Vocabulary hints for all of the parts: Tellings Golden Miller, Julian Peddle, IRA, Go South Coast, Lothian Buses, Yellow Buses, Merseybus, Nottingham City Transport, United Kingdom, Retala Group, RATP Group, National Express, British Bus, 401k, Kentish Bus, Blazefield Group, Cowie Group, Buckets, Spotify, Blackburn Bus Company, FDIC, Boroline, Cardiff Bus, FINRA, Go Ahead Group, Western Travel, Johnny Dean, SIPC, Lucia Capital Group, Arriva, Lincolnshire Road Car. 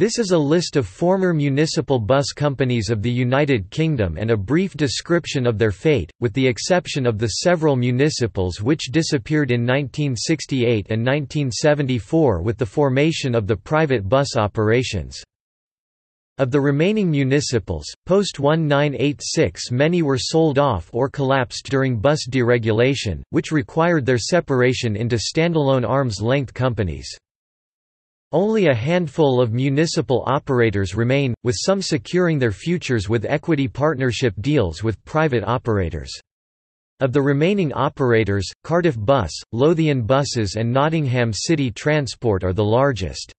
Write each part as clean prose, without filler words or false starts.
This is a list of former municipal bus companies of the United Kingdom and a brief description of their fate, with the exception of the several municipals which disappeared in 1968 and 1974 with the formation of the private bus operations. Of the remaining municipals, post-1986 many were sold off or collapsed during bus deregulation, which required their separation into standalone arm's-length companies. Only a handful of municipal operators remain, with some securing their futures with equity partnership deals with private operators. Of the remaining operators, Cardiff Bus, Lothian Buses and Nottingham City Transport are the largest.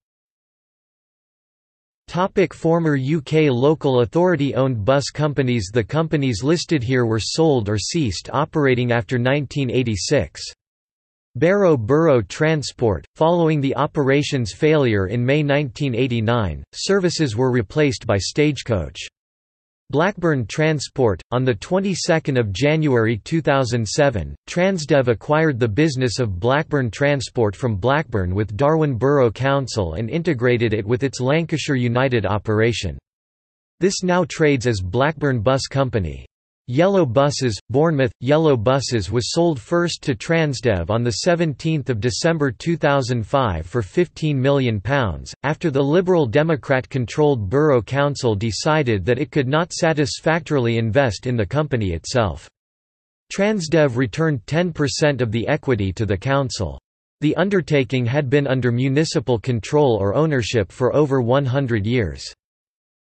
Former UK local authority-owned bus companies. The companies listed here were sold or ceased operating after 1986. Barrow Borough Transport, following the operation's failure in May 1989, services were replaced by Stagecoach. Blackburn Transport, on the 22nd of January 2007, Transdev acquired the business of Blackburn Transport from Blackburn with Darwen Borough Council and integrated it with its Lancashire United operation. This now trades as Blackburn Bus Company. Yellow Buses, Bournemouth. Yellow Buses was sold first to Transdev on 17 December 2005 for £15 million, after the Liberal Democrat-controlled Borough Council decided that it could not satisfactorily invest in the company itself. Transdev returned 10% of the equity to the council. The undertaking had been under municipal control or ownership for over 100 years.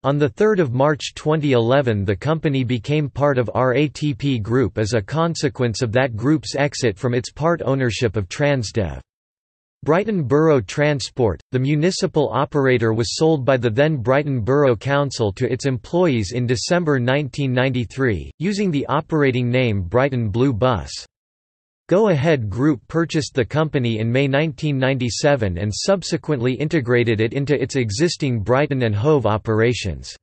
On 3 March 2011 the company became part of RATP Group as a consequence of that group's exit from its part ownership of Transdev. Brighton Borough Transport, the municipal operator, was sold by the then Brighton Borough Council to its employees in December 1993, using the operating name Brighton Blue Bus. Go Ahead Group purchased the company in May 1997 and subsequently integrated it into its existing Brighton and Hove operations.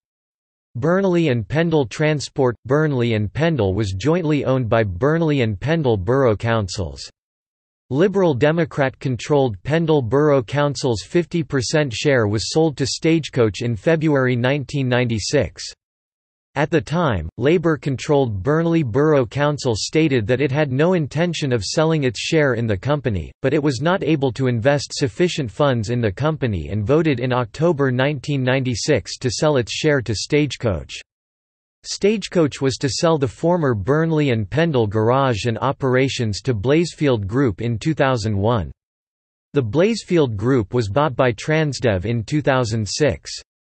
Burnley and Pendle Transport – Burnley and Pendle was jointly owned by Burnley and Pendle Borough Councils. Liberal Democrat-controlled Pendle Borough Council's 50% share was sold to Stagecoach in February 1996. At the time, Labour-controlled Burnley Borough Council stated that it had no intention of selling its share in the company, but it was not able to invest sufficient funds in the company and voted in October 1996 to sell its share to Stagecoach. Stagecoach was to sell the former Burnley and Pendle garage and operations to Blazefield Group in 2001. The Blazefield Group was bought by Transdev in 2006.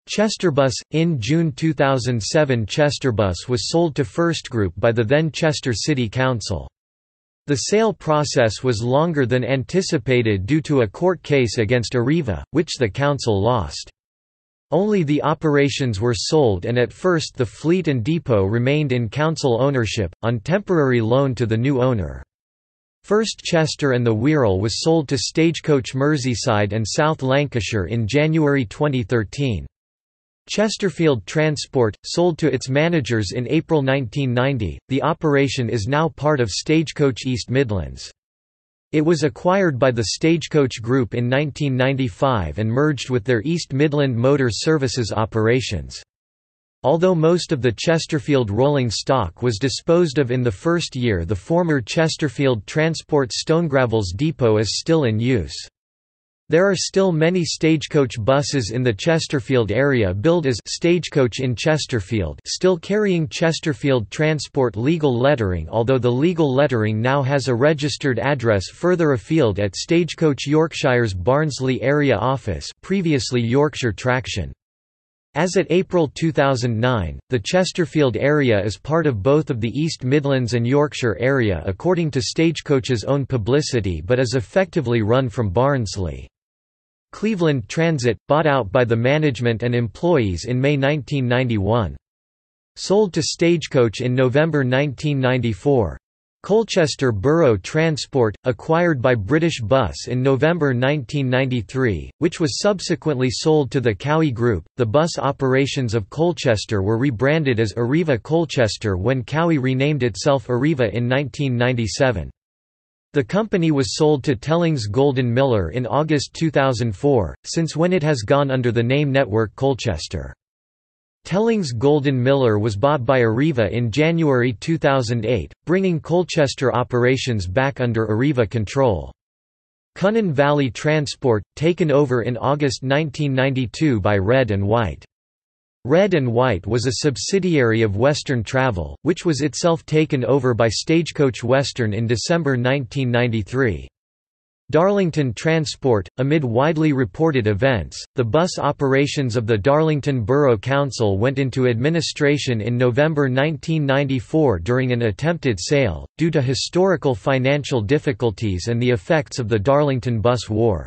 Chesterbus. In June 2007 Chesterbus was sold to First Group by the then Chester City Council. The sale process was longer than anticipated due to a court case against Arriva, which the council lost. Only the operations were sold and at first the fleet and depot remained in council ownership, on temporary loan to the new owner. First Chester and the Wirral was sold to Stagecoach Merseyside and South Lancashire in January 2013. Chesterfield Transport, sold to its managers in April 1990, the operation is now part of Stagecoach East Midlands. It was acquired by the Stagecoach Group in 1995 and merged with their East Midland Motor Services operations. Although most of the Chesterfield rolling stock was disposed of in the first year, the former Chesterfield Transport Stonegravels depot is still in use. There are still many Stagecoach buses in the Chesterfield area billed as Stagecoach in Chesterfield, still carrying Chesterfield Transport legal lettering, although the legal lettering now has a registered address further afield at Stagecoach Yorkshire's Barnsley area office, previously Yorkshire Traction. As at April 2009, the Chesterfield area is part of both of the East Midlands and Yorkshire area according to Stagecoach's own publicity, but is effectively run from Barnsley. Cleveland Transit, bought out by the management and employees in May 1991. Sold to Stagecoach in November 1994. Colchester Borough Transport, acquired by British Bus in November 1993, which was subsequently sold to the Cowie Group. The bus operations of Colchester were rebranded as Arriva Colchester when Cowie renamed itself Arriva in 1997. The company was sold to Tellings Golden Miller in August 2004, since when it has gone under the name Network Colchester. Tellings Golden Miller was bought by Arriva in January 2008, bringing Colchester operations back under Arriva control. Cunnan Valley Transport, taken over in August 1992 by Red and White. Red and White was a subsidiary of Western Travel, which was itself taken over by Stagecoach Western in December 1993. Darlington Transport, amid widely reported events, the bus operations of the Darlington Borough Council went into administration in November 1994 during an attempted sale, due to historical financial difficulties and the effects of the Darlington Bus War.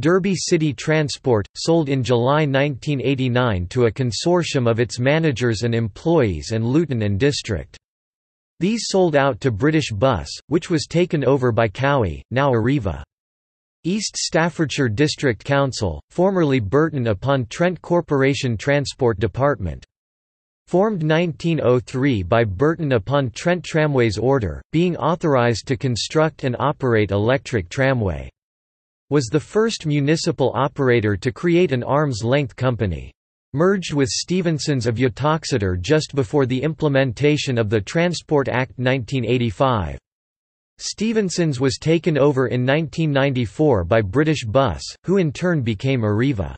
Derby City Transport, sold in July 1989 to a consortium of its managers and employees and Luton and District. These sold out to British Bus, which was taken over by Cowie, now Arriva. East Staffordshire District Council, formerly Burton upon Trent Corporation Transport Department. Formed 1903 by Burton upon Trent Tramways order, being authorised to construct and operate electric tramway. Was the first municipal operator to create an arm's-length company. Merged with Stevenson's of Uttoxeter just before the implementation of the Transport Act 1985. Stevenson's was taken over in 1994 by British Bus, who in turn became Arriva.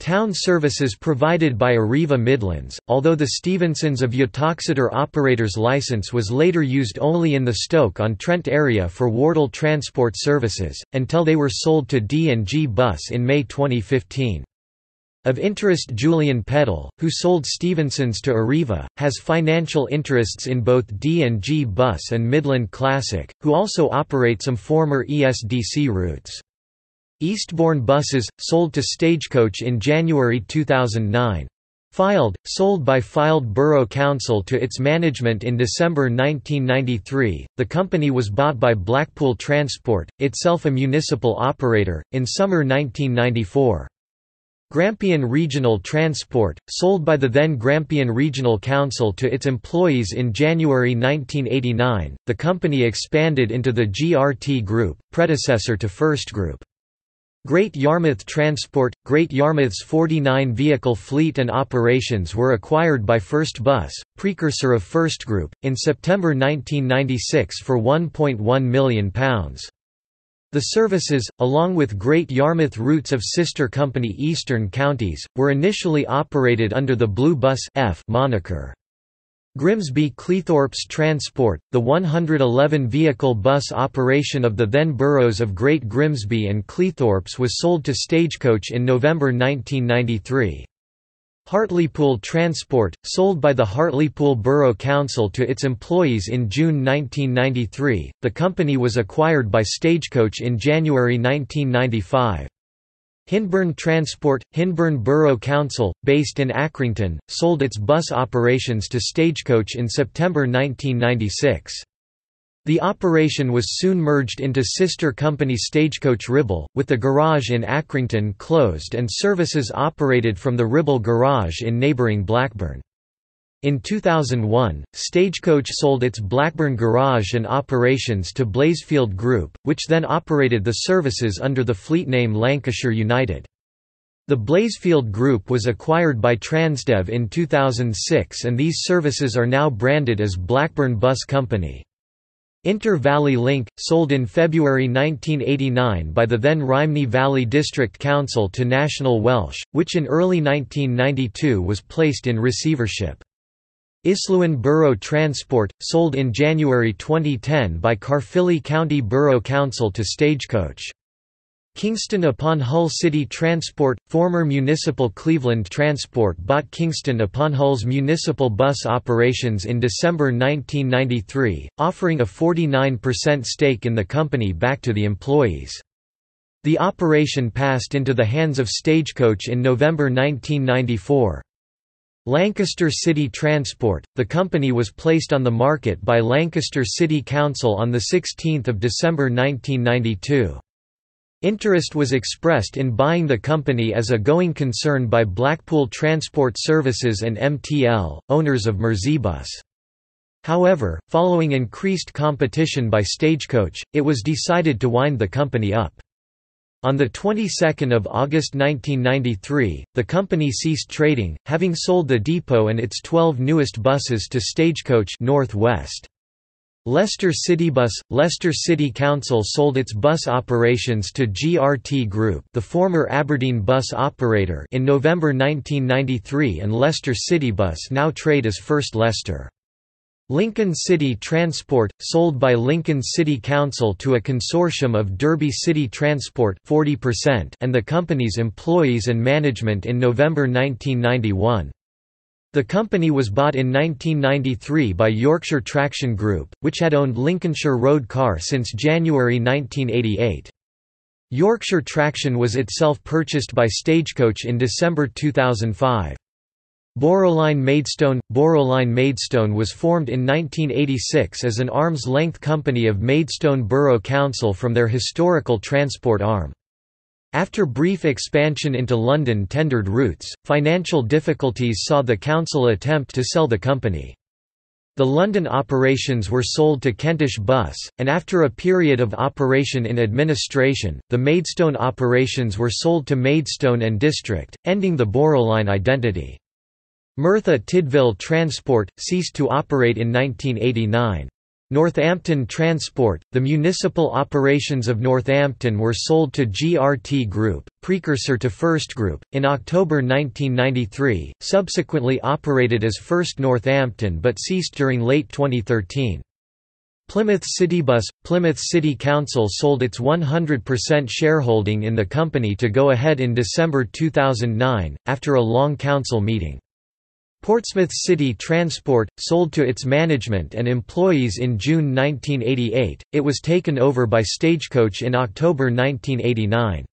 Town services provided by Arriva Midlands, although the Stevenson's of Uttoxeter operator's licence was later used only in the Stoke-on-Trent area for Wardle Transport Services, until they were sold to D&G Bus in May 2015. Of interest, Julian Peddle, who sold Stevenson's to Arriva, has financial interests in both D&G Bus and Midland Classic, who also operate some former ESDC routes. Eastbourne Buses, sold to Stagecoach in January 2009. Sold by Filed Borough Council to its management in December 1993. The company was bought by Blackpool Transport, itself a municipal operator, in summer 1994. Grampian Regional Transport, sold by the then Grampian Regional Council to its employees in January 1989, the company expanded into the GRT Group, predecessor to First Group. Great Yarmouth Transport, Great Yarmouth's 49-vehicle fleet and operations were acquired by First Bus, precursor of First Group, in September 1996 for £1.1 million. The services, along with Great Yarmouth routes of sister company Eastern Counties, were initially operated under the Blue Bus F moniker. Grimsby Cleethorpes Transport, the 111-vehicle bus operation of the then boroughs of Great Grimsby and Cleethorpes, was sold to Stagecoach in November 1993. Hartlepool Transport, sold by the Hartlepool Borough Council to its employees in June 1993, the company was acquired by Stagecoach in January 1995. Hinburn Transport, Hinburn Borough Council, based in Accrington, sold its bus operations to Stagecoach in September 1996. The operation was soon merged into sister company Stagecoach Ribble, with the garage in Accrington closed and services operated from the Ribble garage in neighbouring Blackburn. In 2001, Stagecoach sold its Blackburn garage and operations to Blazefield Group, which then operated the services under the fleet name Lancashire United. The Blazefield Group was acquired by Transdev in 2006 and these services are now branded as Blackburn Bus Company. Inter-Valley Link, sold in February 1989 by the then Rhymney Valley District Council to National Welsh, which in early 1992 was placed in receivership. Islwyn Borough Transport, sold in January 2010 by Caerphilly County Borough Council to Stagecoach. Kingston upon Hull City Transport, former Municipal Cleveland Transport, bought Kingston upon Hull's municipal bus operations in December 1993, offering a 49% stake in the company back to the employees. The operation passed into the hands of Stagecoach in November 1994. Lancaster City Transport, the company was placed on the market by Lancaster City Council on 16 December 1992. Interest was expressed in buying the company as a going concern by Blackpool Transport Services and MTL, owners of Merseybus. However, following increased competition by Stagecoach, it was decided to wind the company up. On the 22nd of August 1993, the company ceased trading, having sold the depot and its 12 newest buses to Stagecoach North West. Leicester Citybus, Leicester City Council sold its bus operations to GRT Group, the former Aberdeen bus operator, in November 1993, and Leicester Citybus now trade as First Leicester. Lincoln City Transport, sold by Lincoln City Council to a consortium of Derby City Transport 40% and the company's employees and management in November 1991. The company was bought in 1993 by Yorkshire Traction Group, which had owned Lincolnshire Road Car since January 1988. Yorkshire Traction was itself purchased by Stagecoach in December 2005. Boroline Maidstone – Boroline Maidstone was formed in 1986 as an arm's-length company of Maidstone Borough Council from their historical transport arm. After brief expansion into London tendered routes, financial difficulties saw the council attempt to sell the company. The London operations were sold to Kentish Bus, and after a period of operation in administration, the Maidstone operations were sold to Maidstone and District, ending the Boroline identity. Merthyr Tydfil Transport ceased to operate in 1989. Northampton Transport, the municipal operations of Northampton were sold to GRT Group, precursor to First Group, in October 1993, subsequently operated as First Northampton but ceased during late 2013. Plymouth Citybus, Plymouth City Council sold its 100% shareholding in the company to Go Ahead in December 2009, after a long council meeting. Portsmouth City Transport, sold to its management and employees in June 1988, it was taken over by Stagecoach in October 1989.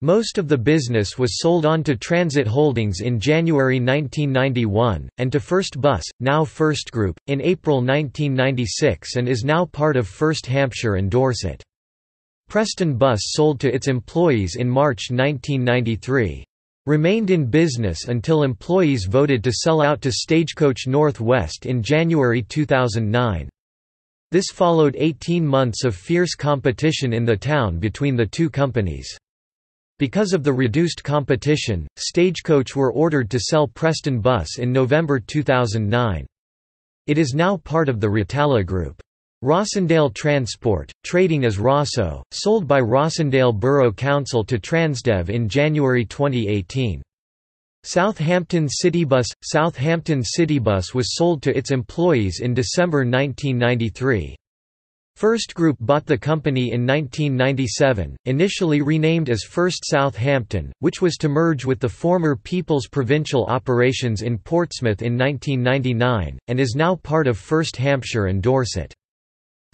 Most of the business was sold on to Transit Holdings in January 1991, and to First Bus, now First Group, in April 1996 and is now part of First Hampshire and Dorset. Preston Bus sold to its employees in March 1993. Remained in business until employees voted to sell out to Stagecoach North West in January 2009. This followed 18 months of fierce competition in the town between the two companies. Because of the reduced competition, Stagecoach were ordered to sell Preston Bus in November 2009. It is now part of the Retala Group. Rossendale Transport, trading as Rosso, sold by Rossendale Borough Council to Transdev in January 2018. Southampton Citybus, Southampton Citybus was sold to its employees in December 1993. First Group bought the company in 1997, initially renamed as First Southampton, which was to merge with the former People's Provincial operations in Portsmouth in 1999, and is now part of First Hampshire and Dorset.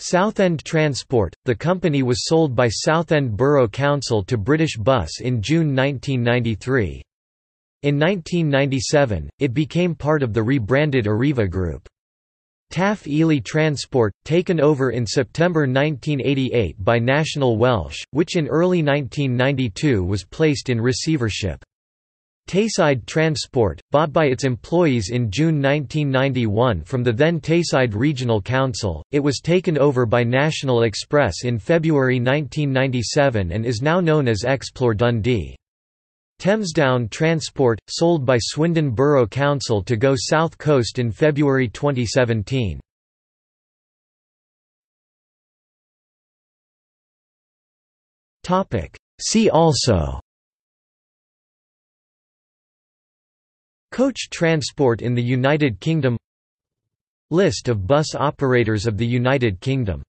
Southend Transport, the company was sold by Southend Borough Council to British Bus in June 1993. In 1997, it became part of the rebranded Arriva Group. TAF Ely Transport, taken over in September 1988 by National Welsh, which in early 1992 was placed in receivership. Tayside Transport, bought by its employees in June 1991 from the then Tayside Regional Council, it was taken over by National Express in February 1997 and is now known as Explore Dundee. Thamesdown Transport, sold by Swindon Borough Council to Go South Coast in February 2017. See also: Coach transport in the United Kingdom, List of bus operators of the United Kingdom.